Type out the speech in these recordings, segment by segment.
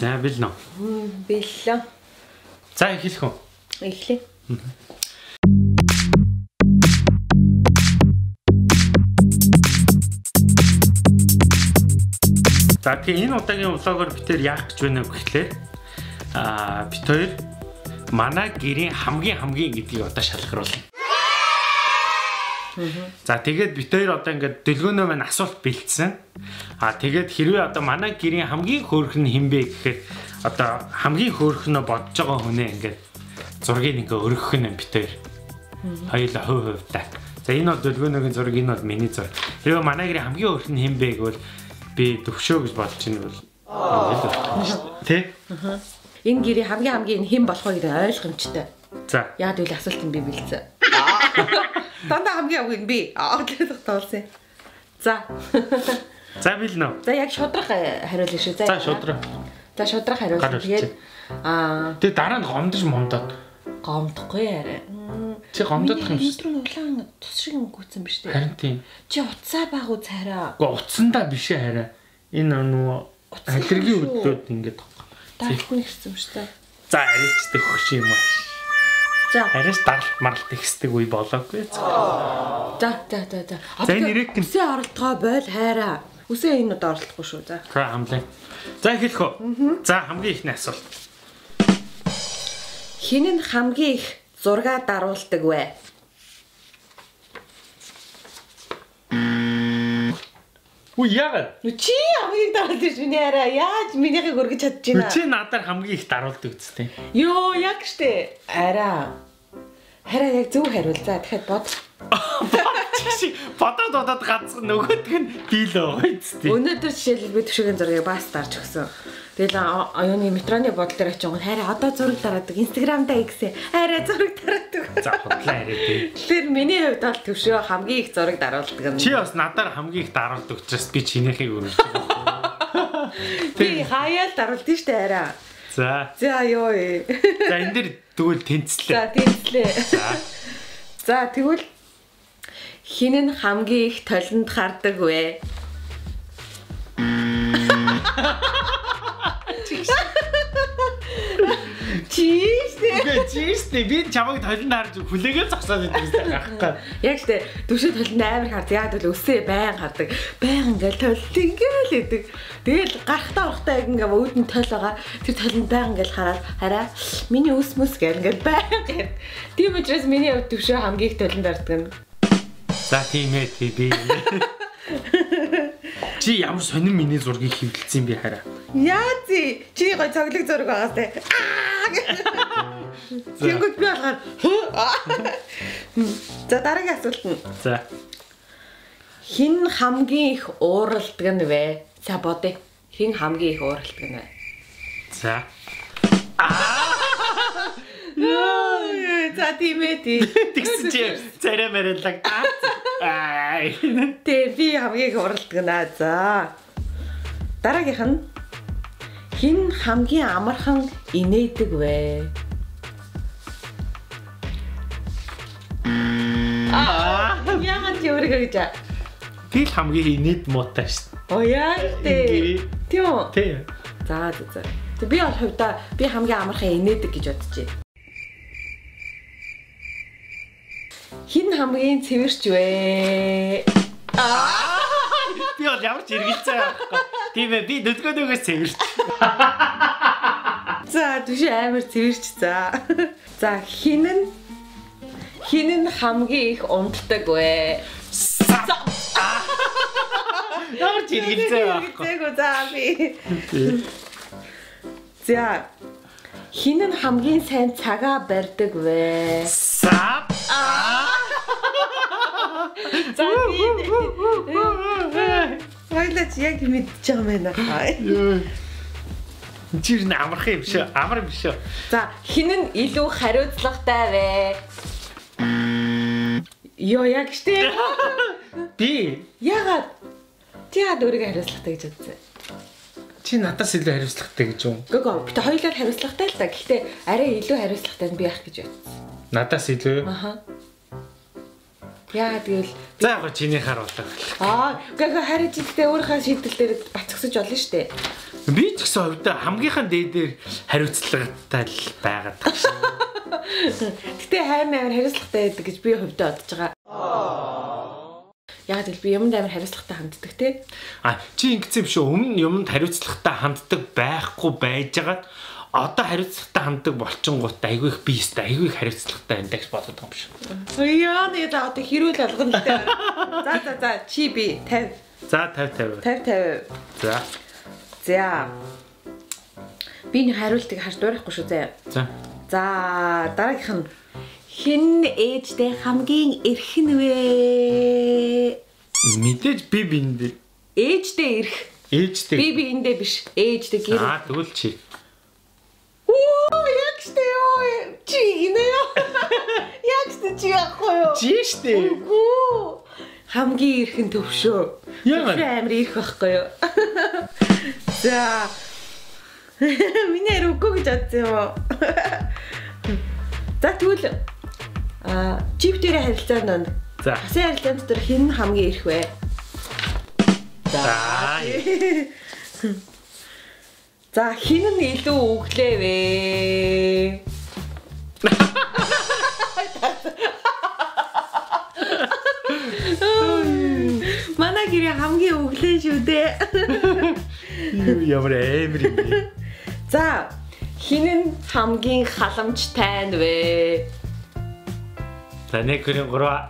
Za bilno. Billa. Za hilko. Illi. За тийм энэ удаагийн влогоор бид тээр яах гэж байна вэ гэхлээр бид хоёр манай гэрийн хамгийн гэдгийг одоо шалгаруулна. За тэгээд бид хоёр одоо ингээд дөлгөөнөө маань асуулт бэлдсэн. А тэгээд хэрвээ одоо манай гэрийн хамгийн хөөрхөн хинбэ гэхээр одоо хамгийн хөөрхөнөө бодож байгаа хүнээ ингээд зургийг ингээ өргөх нь бид хоёр. Хоёулаа хувь хувьдаа. За энэ бол дөлгөөнөөгийн зураг, энэ бол миний зураг. Хэрвээ манай гэрийн хамгийн хөөрхөн хинбэ гэвэл би төвшөө гэж бодож байна бол. Тэ? Энэ гэрийн хамгийн хэн болох вэ гэдэг ойлгомжтой. За. Яг үл асуулт нь би бэлдсэн. Дандаа хамгийн би орлох тоолсон. За. За бэлнэ. За яг шудрах хариулна шүү. За. За шудрах. За шудрах хариулна. Тэгээд тэг дараа нь гомдож момдоод. Гомдохгүй арай. Чи гомдох юм шиг. Улаан тус шиг юм гүйтсэн биш үү? Харин тийм. Чи утсаа баг уу цараа? Уу утсандаа биш хараа. Энэ нөгөө аллергийн үдлүүд ингээд таахгүй хэвчсэн шүү дээ. За арайчдаг хөх юм уу? За арайч дарал маралт ихсдэг үе болоогүй. За. Энэ нэрийг гинсээ оролтгоо бойл хайраа. Үсээ энэ удаа оролтохгүй шүү. За. Хамлаа. За эхэлэх үү? За хамгийн ихний асуулт. Хинэн хамгийн их зурга даруулдаг вэ? Уу яа? Чи хамгийн даруулдаг шүү нэрээ. Яаж минийхийг өргөж чадчих вэ? Чи надаар хамгийн их даруулдаг үстэй. Йоо, яг штэ. Араа. Хараа яг зөв хариул. За дахиад бод. Бодоод гацсан нөгөөдг нь дийл байгаа үстэй. Өнөөдөр жишээлбэл би төвшөгийн зургийг бас дарж өгсөн. Тэгэл аюуны метроны бодол дээр очингууд хайраа одоо зураг дараадаг Instagram даа гэсэн. Хайраа зураг дараадаг. За хутлаа хараа. Тэр миний хувьд бол төвшөө хамгийн их зураг даруулдаг. Чи бас надаар хамгийн их даруулдаг учраас би чинийхийг өргөж байгаа. Би хаяал даруулдаг шүү дээ хайраа. За. За ёо. За энэ дэр тэгвэл тэнцлээ. За тэнцлээ. За тэгвэл хин нь хамгийн их толинд хардаг вэ? Чииштэй би чамайг толинд харж хүлээгээ зогсоод байдагстай гахгүй. Яг л тэ төвшөө толинд амар хардаг. Яг л өсөө байн хардаг. Байн ингээл толинд ингээл идэг. Тэгэл гарахтаа орохтаа ингээл өөдн толиогоо тэр толинд байн ингээл хараад хараа миний өс мөс гэл ингээл байн гэд. Тийм учраас миний хувьд төвшөө хамгийн их толинд хардаг. За тийм ээ би. Чи ямар сонин миний зургийг хөвлөцсөн бэ хараа. Яа зэ чи гой цоглог зураг байгаас тэ. Тэнгүүд би болохоор за дараагийн асуулт нь. За. Хин хамгийн их ууралдаг нь вэ? За бодё. Хин хамгийн их ууралдаг нь вэ? За. За тийм ээ тий. Тэгсэн чи царай мэрэлэг. Аа. Тэ би хамгийн их ууралдаг наа. За. Дараагийнх нь хин хамгийн амархан инээдэг вэ? Аа, яагаад ч өөрийгөө гэж аа. Би л хамгийн инээд муутай шин. Оо яа гэдэг. Тийм үү? Тийм. За. Тэг би бол хувьдаа би хамгийн амархан инээдэг гэж бодож байна. Хин хамгийн цэвэрч вэ? Аа, би бол ямар ч эргэлзээ авахгүй. Тийм ээ, би дөлгөөнөөс цэвэрч. За, түши амар цэвэрч за. За, хин нь хамгийн их унтдаг вэ? Ямар ч эргэлзээ авахгүй. За, хин нь хамгийн сайн цагаа барьдаг вэ? За. За, ойлаач яг мэдчихэж байгаа юм байна. Чи юу амархан юм шиг, амар биш үү? За, хин нь илүү хариуцлагатай вэ? Йоо, яг штэ. Би. Яагаад? Чи яагаад өөрийгөө хариуцлагатай гэж бодсон? Чи надаас илүү хариуцлагатай гэж үү? Гэгөө, гэтээ хоёулаа хариуцлагатай л та. Гэхдээ арай илүү хариуцлагатай би яах гэж бодсон. Надаас илүү? Аха. Яа тэгэл за яг чиний харуулдаг. Аа, гэгөө хараа жилдээ өөрийнхөө шийдэл дээр бацгсаж болно штэ. Би ч гэсэн хувьдаа хамгийн дээд хариуцлагатай л байгаад тагшаа. Гэтэ хайр амар хариуцлагатай байдаг гэж би хувьдаа бодож байгаа. Яг л би юмд амар хариуцлагатай ханддаг те. А чи ингэсэн биш үү? Өмнө юмд хариуцлагатай ханддаг байхгүй байжгаад одоо хариуцлагатай ханддаг болчингууд айгүй их биестэй, айгүй их хариуцлагатай байна гэж бодож байгаа юм шиг. Яа нэг л одоо хэрүүл алган л те. За чи би 50. За 50. 50. За. За. Би хариултыг харж дуурайхгүй шүү заяа. За. За дараагийнх нь хин ээжтэй хамгийн эрхэн вэ? Мэдээж би биндээ. Ээжтэй эрх. Ээжтэй. Би биндээ биш. Ээжтэй гэр. Аа тэгвэл чи. Оо яг штэ ёо. Чи инеё. Яг штэ чи яахгүй юу? Чи штэ. Үгүй. Хамгийн эрхэн төвшөө. Ямар амар эрх байхгүй юу? За. Миний рүүгөө гэж атсан. За тэгвэл чип дээр харилцаа нанд. За. Хасын харилцаа дотор хэн хамгийн эрх вэ? За. За хэн нь илүү өглөө вэ? Манай гэрээ хамгийн өглөө шүү дээ. Юу ямар амар юм бэ? За. Хинэн хамгийн халамжтай вэ? За нэг гэрийн гурав.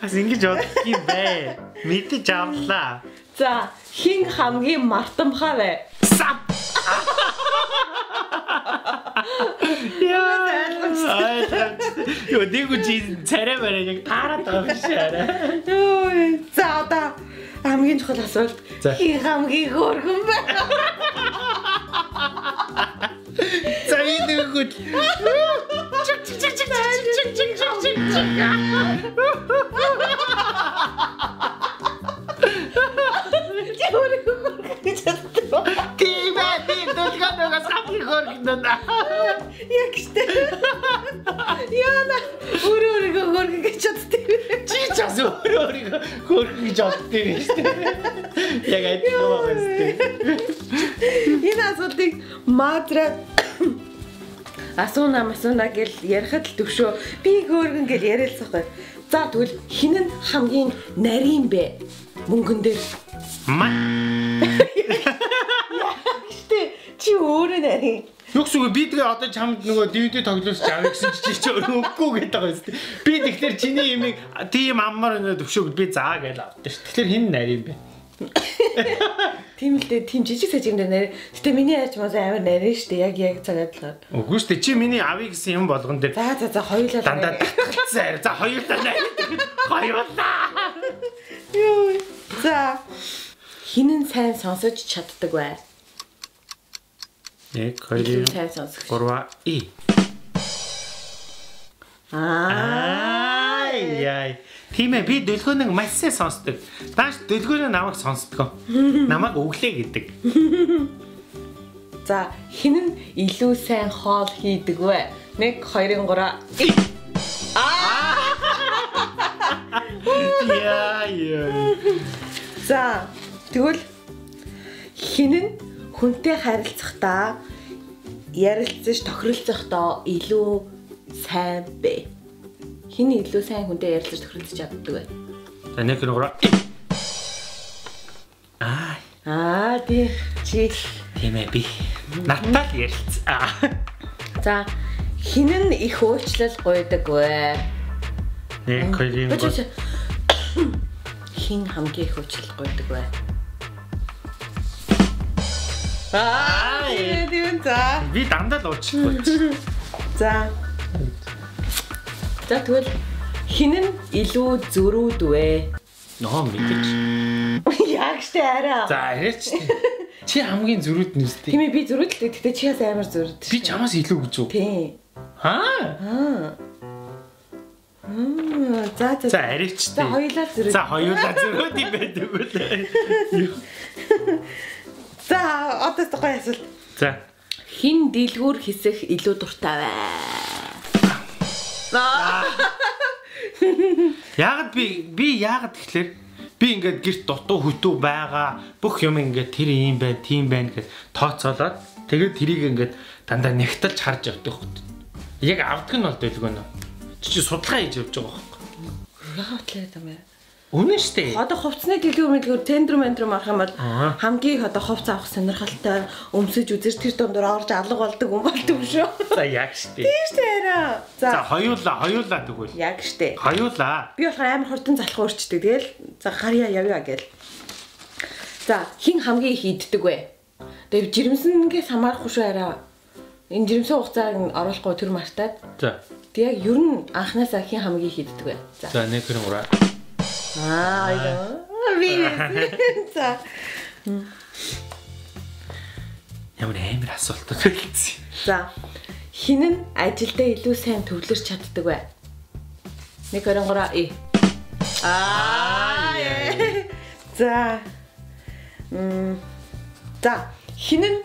Бас ингэж бодох юм бэ? Мэдээ жавлаа. За хин хамгийн мартамхай вэ? Сап. Яа. Юу дэгүү чи царай барай яг таарат байгаа биш арай. Юу за одоо хамгийн чухал асуулт. Хин хамгийн хөөрхөн бэ? За би дэгүүд. Чик чик чик чик чик чик чик чик чик. Чи хөөрхөн гэж хэлдэг. Тимэ би дүүгээс хамгийн хөөрхөн даа. Яг штэ. Яна өрөөгөө хөргөн гэж чаддаг. Чи ч бас өрөөгөө хөргөн гэж чаддаг штэ. Яг айтлаа штэ. Энэ асуудыг матраа асууна гэл ярихад л төвшөө. Би хөргөн гэл ярилцахгүй. За тэгвэл хинэн хамгийн нарийн бэ? Мөнгөн дээр. Чи өөрөө нарийн. Юксгүй би тэгээ одоо чамд нөгөө DVD тоглоос авъя гэсэн чи ч өгөхгүй гэдэг байсан. Би тэгэхээр чиний имийг тийм амар төвшөөг би заа гэж авдаг ш. Тэгэхээр хин нарийн бэ? Тийм л дээ, тийм жижиг сажиг дээр нарийн. Гэтэ миний аач маас амар нарийн штэ. Яг цагаадлаа. Үгүй штэ чи миний авъя гэсэн юм болгон дээр. За хоёулаа. Дандаа татгалцсан. За хоёулаа нарийн. Хоёулаа. Юу. За. Хинэн сайн сонсож чаддаг вэ? Нэг хоёр гурав яй тийм ээ би дөлгөөнийг маш сайн сонсдог. Тааш дөлгөөнөө намайг сонсдог. Намайг өглөө гэдэг. За хин нь илүү сайн хоол хийдэг вэ? Нэг хоёр гурав. За тэгвэл хин нь хүнтэй харилцахдаа ярилцаж тохиролцохдоо илүү сайн бэ? Хин илүү сайн хүнтэй ярилцаж тохиролцож чаддаг вэ? За нэг гурав. Тий чи тийм ээ би. Натал ярилц. За хин нь их уучлал гуйдаг вэ? Нэг хоёр гурав. Хин хамгийн их уучлал гуйдаг вэ? Тийм за. Би дандаа л уучлахгүй. За. За тэгвэл хинэн илүү зөрүүд вэ? Ноо мэдээч. Яг штэ арай. За хэч. Чи хамгийн зөрүүд нь үстэй. Тийм ээ би зөрүүд л дээ. Гэтэ чи бас амар зөрүүд. Би чамаас илүү гэж үү? Тийм. Аа. За арайч. За хоёулаа зөрүүд. За хоёулаа зөрүүд юм байдаг үү? За одоо гоё асуулт. За. Хин дэлгүүр хийх илүү дуртай вэ? Яагаад би яагаад тэгэхээр би ингээд гэрт дутуу хөтөө байгаа бүх юм ингээд тэр юм байна, тийм байна гэж тооцоолоод тэгээд тэрийг ингээд дандаа нэгтэлж харж явдаг хөт. Яг авдаг нь бол дэлгөө нөө. Чи судалгаа хийж явж байгаа байхгүй. Яагаад тэлээд юм бэ? Үнэн шүү дээ. Одоо хувцсны дэлгүүр мэдлгүүр тендер мендер марах юм бол хамгийн одоо хувц авах сонирхолтой өмсөж үзэж тэр дундуур орж алга болдог юм болдог шүү. За яг шүү дээ. Тийм шүү дээ. За хоёулаа тэгвэл. Яг шүү дээ. Хоёулаа. Би болохоор амар хурдан залах өөрчдөг тэгэл. За гарья явъя гэл. За хин хамгийн хийддэг вэ? Тэгээ жирэмсэнгээс хамаарахгүй шүү арай. Энэ жирэмсэн хугацааг оруулахгүй тэр мартаад. За. Тэг яг ер нь анханасаа хин хамгийн хийддэг вэ? За. За нэг гэрэн ураа. За. Ямар амар асуулт өгсөн. За. Хин нь ажилдаа илүү сайн төвлөрч чаддаг вэ? 123. За. За. Хин нь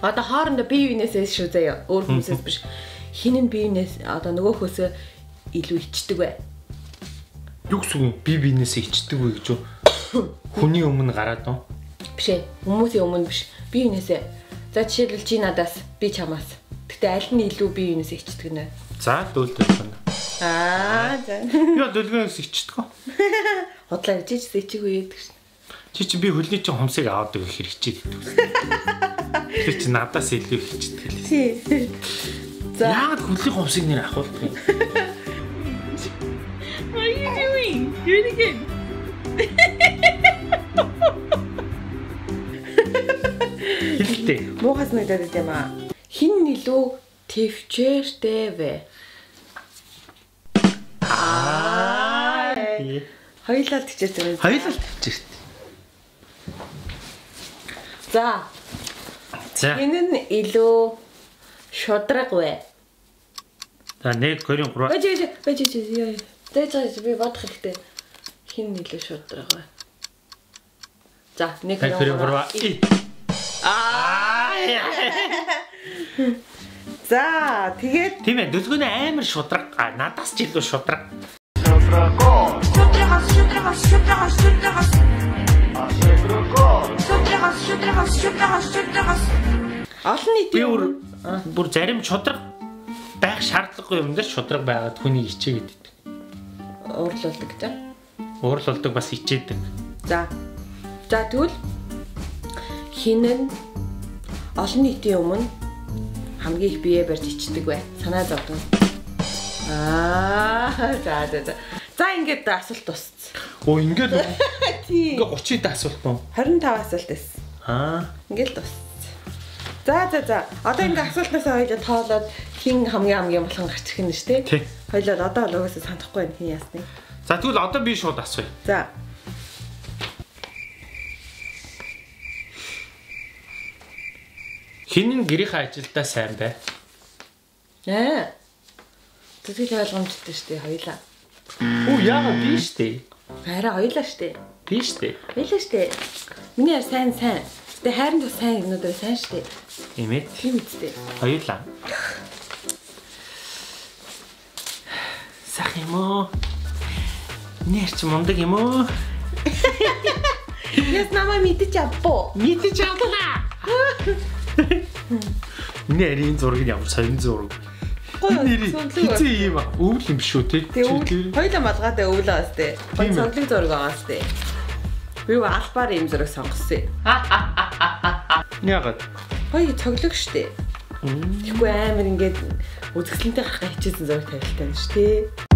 одоо хоорондоо бие биенээсээ шүү заяа. Өөр хүмүүсээс биш. Хин нь биенээс одоо нөгөөхөөсөө илүү ичдэг вэ? Юу гэсэн би бизнесээ хичдэг вэ гэж хүний өмнө гараад нөө биш ээ хүмүүсийн өмнө биш би бизнесээ за жишээлбэл чи надаас би чамаас гэхдээ аль нь илүү би бизнесээ хичдэг нэ за дөлдөлсөн за юу дөлгөөс хичдэг гоо худлаа чич хичээгүй гэдэг шин чи би хөлний чинь хумсыг аваадаг хэрэг хичээдэг тэр чи надаас илүү хичдэг л тий за яагаад хөлний хумсыг нэр ахуулдаг юм. What are you doing? Do it again. Хилтэй. Муухас нэгдэд юм аа. Хин илүү төвчээртэй вэ? Аа. Хоёлаа төвчээртэй. Хоёлаа төвчээртэй. За. За. Хин нь илүү шудраг вэ? За 123. Бэж. Тэжээс би бодох хэрэгтэй хин нэлээ шудраг бай. За 123. За тэгээд тийм ээ дөлгөөний амар шудраг надаас ч илүү шудраг. Олон нийтийн бүр зарим шудраг байх шаардлагагүй юм дээр шудраг байгаад хүний хичээ гэдэг. Уурлуулдаг гэж. Уурлуулдаг бас хичээдэг. За. За тэгвэл хинэн олон нийтийн өмнө хамгийн их бие барьж хичдэг бай. Санаа зовдгоо. За. За ингээд асуулт тусц. Ингээд үү? Тийм. Ингээ 30-д асуулт бом. 25 асуулт байсан. Ингээл тусц. За. Одоо ингээ асуултаасаа хоёул тоолоод хин хамгийн болон гарч ирнэ шүү дээ. Хоёлаа одоо л угаасаа санахгүй байна хин ясныг. За тэгвэл одоо би шууд асууя. За. Хин нь гэрийнхээ ажилдаа сайн бай. Аа. Тэгэл ойлгомжтой шүү дээ хоёлаа. Оо яагаад би шүү дээ. Хараа хоёлаа шүү дээ. Би шүү дээ. Хоёлаа шүү дээ. Миний сайн. Гэтэ хайранд бас сайн юмнууд сайн шүү дээ. Эмэт. Тийм үү дээ. Хоёлаа. Сах юм уу? Нэрч мундаг юм уу? Яс намаа мэдчих авбоо. Нэрийн зургийг ямар сайн зураг. Нэрийн хизээ юм аа. Өвөл юм шүү те. Хоёлаа малгаатай өвлөө бас те. Сондлог зураг байгаас те. Би албаар юм зэрэг сонгосон. Яагаад? Хоёу цоглог штэ. Тэггүй амар ингээд үзэсгэлэнтэй гарах хичээсэн зураг тавилтаа нь штэ.